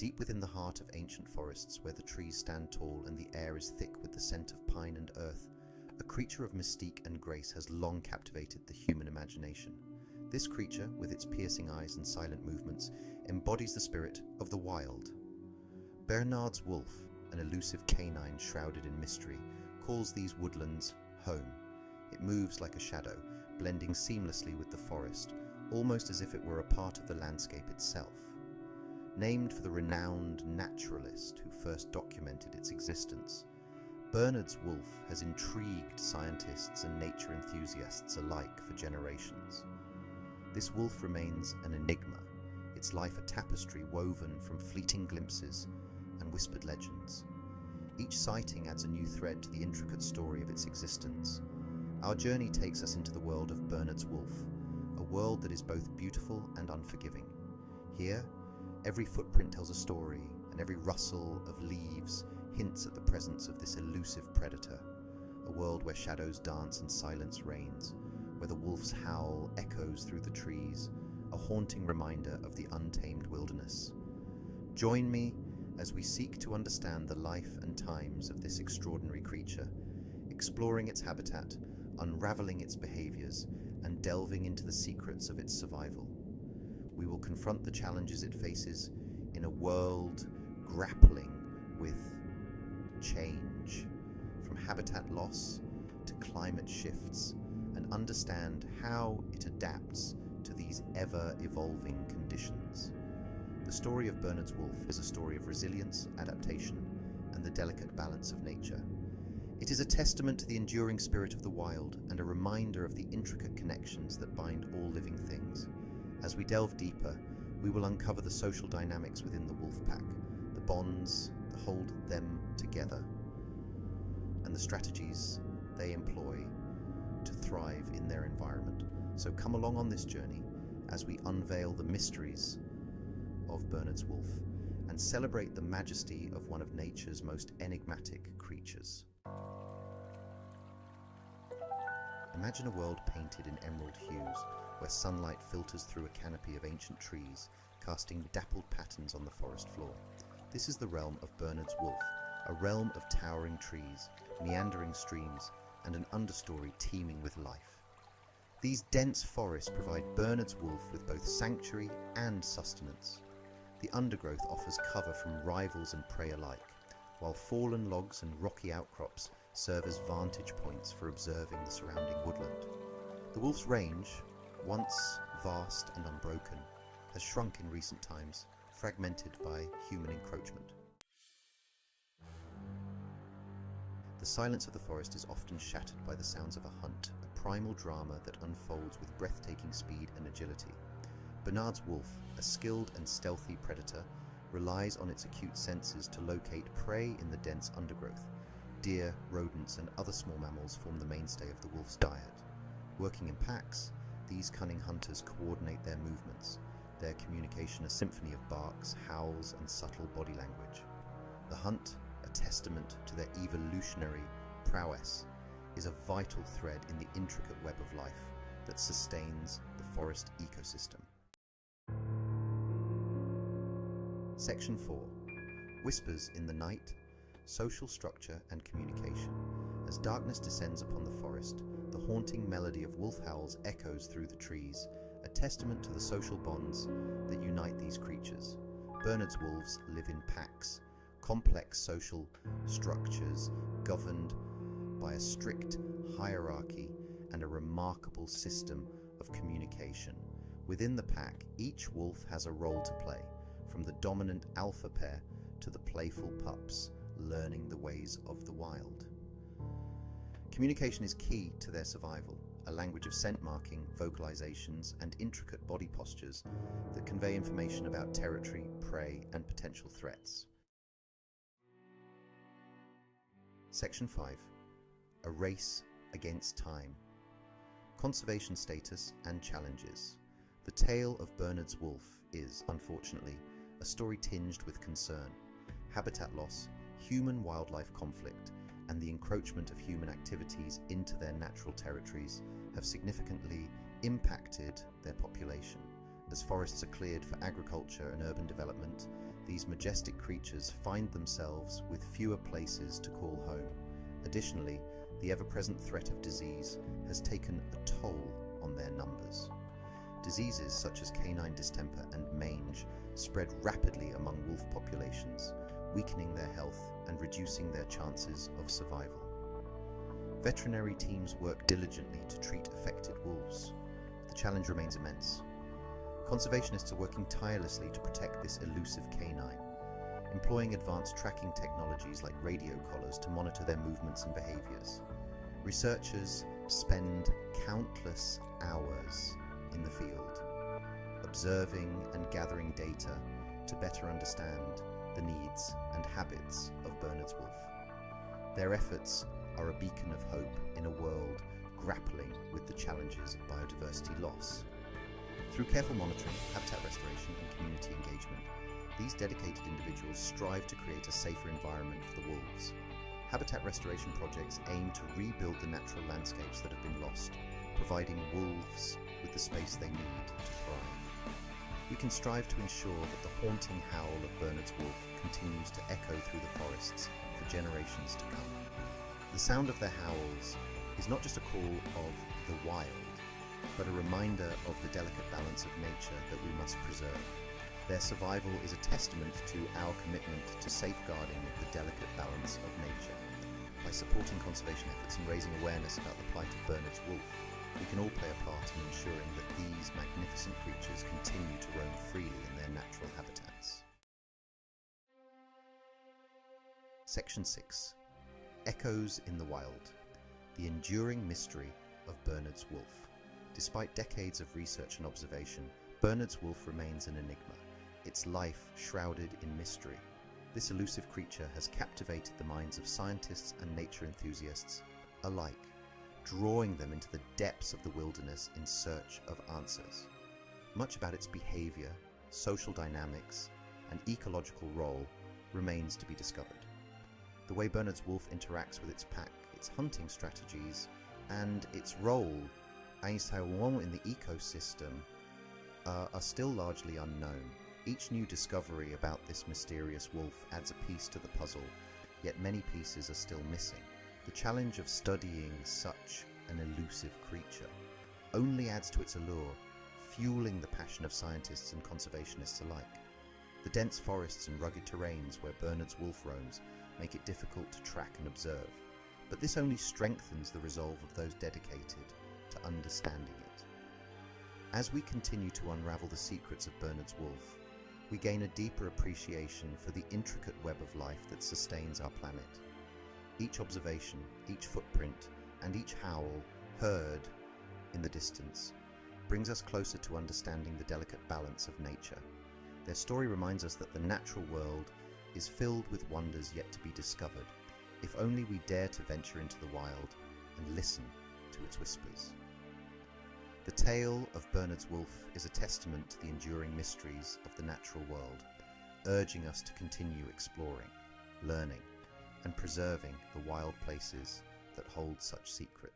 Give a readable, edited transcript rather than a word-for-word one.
Deep within the heart of ancient forests, where the trees stand tall and the air is thick with the scent of pine and earth, a creature of mystique and grace has long captivated the human imagination. This creature, with its piercing eyes and silent movements, embodies the spirit of the wild. Bernard's wolf, an elusive canine shrouded in mystery, calls these woodlands home. It moves like a shadow, blending seamlessly with the forest, almost as if it were a part of the landscape itself. Named for the renowned naturalist who first documented its existence, Bernard's wolf has intrigued scientists and nature enthusiasts alike for generations. This wolf remains an enigma, its life a tapestry woven from fleeting glimpses and whispered legends. Each sighting adds a new thread to the intricate story of its existence. Our journey takes us into the world of Bernard's wolf, a world that is both beautiful and unforgiving. Here, every footprint tells a story, and every rustle of leaves hints at the presence of this elusive predator. A world where shadows dance and silence reigns, where the wolf's howl echoes through the trees, a haunting reminder of the untamed wilderness. Join me as we seek to understand the life and times of this extraordinary creature, exploring its habitat, unraveling its behaviors, and delving into the secrets of its survival. We will confront the challenges it faces in a world grappling with change, from habitat loss to climate shifts, and understand how it adapts to these ever-evolving conditions. The story of Bernard's wolf is a story of resilience, adaptation, and the delicate balance of nature. It is a testament to the enduring spirit of the wild and a reminder of the intricate connections that bind all living things. As we delve deeper, we will uncover the social dynamics within the wolf pack, the bonds that hold them together, and the strategies they employ to thrive in their environment. So come along on this journey as we unveil the mysteries of Bernard's wolf and celebrate the majesty of one of nature's most enigmatic creatures. Imagine a world painted in emerald hues, where sunlight filters through a canopy of ancient trees, casting dappled patterns on the forest floor. This is the realm of Bernard's wolf, a realm of towering trees, meandering streams, and an understory teeming with life. These dense forests provide Bernard's wolf with both sanctuary and sustenance. The undergrowth offers cover from rivals and prey alike, while fallen logs and rocky outcrops serve as vantage points for observing the surrounding woodland. The wolf's range, once vast and unbroken, has shrunk in recent times, fragmented by human encroachment. The silence of the forest is often shattered by the sounds of a hunt, a primal drama that unfolds with breathtaking speed and agility. Bernard's wolf, a skilled and stealthy predator, relies on its acute senses to locate prey in the dense undergrowth. Deer, rodents, and other small mammals form the mainstay of the wolf's diet. Working in packs, these cunning hunters coordinate their movements, their communication a symphony of barks, howls, and subtle body language. The hunt, a testament to their evolutionary prowess, is a vital thread in the intricate web of life that sustains the forest ecosystem. Section 4. Whispers in the Night, Social Structure and Communication. As darkness descends upon the forest, the haunting melody of wolf howls echoes through the trees, a testament to the social bonds that unite these creatures. Bernard's wolves live in packs, complex social structures governed by a strict hierarchy and a remarkable system of communication. Within the pack, each wolf has a role to play, from the dominant alpha pair to the playful pups learning the ways of the wild. Communication is key to their survival, a language of scent marking, vocalizations, and intricate body postures that convey information about territory, prey, and potential threats. Section 5. A Race Against Time. Conservation Status and Challenges. The tale of Bernard's wolf is, unfortunately, a story tinged with concern. Habitat loss, human-wildlife conflict, and the encroachment of human activities into their natural territories have significantly impacted their population. As forests are cleared for agriculture and urban development, these majestic creatures find themselves with fewer places to call home. Additionally, the ever-present threat of disease has taken a toll on their numbers. Diseases such as canine distemper and mange spread rapidly among wolf populations, weakening their health and reducing their chances of survival. Veterinary teams work diligently to treat affected wolves. The challenge remains immense. Conservationists are working tirelessly to protect this elusive canine, employing advanced tracking technologies like radio collars to monitor their movements and behaviours. Researchers spend countless hours in the field, observing and gathering data to better understand the needs and habits of Bernard's wolf. Their efforts are a beacon of hope in a world grappling with the challenges of biodiversity loss. Through careful monitoring, habitat restoration and community engagement, these dedicated individuals strive to create a safer environment for the wolves. Habitat restoration projects aim to rebuild the natural landscapes that have been lost, providing wolves with the space they need to thrive. We can strive to ensure that the haunting howl of Bernard's wolf continues to echo through the forests for generations to come. The sound of their howls is not just a call of the wild, but a reminder of the delicate balance of nature that we must preserve. Their survival is a testament to our commitment to safeguarding the delicate balance of nature. By supporting conservation efforts and raising awareness about the plight of Bernard's wolf, we can all play a part in ensuring that these magnificent creatures continue to roam freely in their natural habitats. Section 6. Echoes in the Wild. The enduring mystery of Bernard's wolf. Despite decades of research and observation, Bernard's wolf remains an enigma, its life shrouded in mystery. This elusive creature has captivated the minds of scientists and nature enthusiasts alike, drawing them into the depths of the wilderness in search of answers. Much about its behavior, social dynamics, and ecological role remains to be discovered. The way Bernard's wolf interacts with its pack, its hunting strategies, and its role as in the ecosystem are still largely unknown. Each new discovery about this mysterious wolf adds a piece to the puzzle, yet many pieces are still missing. The challenge of studying such an elusive creature only adds to its allure, fueling the passion of scientists and conservationists alike. The dense forests and rugged terrains where Bernard's wolf roams make it difficult to track and observe, but this only strengthens the resolve of those dedicated to understanding it. As we continue to unravel the secrets of Bernard's wolf, we gain a deeper appreciation for the intricate web of life that sustains our planet. Each observation, each footprint, and each howl heard in the distance brings us closer to understanding the delicate balance of nature. Their story reminds us that the natural world is filled with wonders yet to be discovered, if only we dare to venture into the wild and listen to its whispers. The tale of Bernard's wolf is a testament to the enduring mysteries of the natural world, urging us to continue exploring, learning, and preserving the wild places that hold such secrets.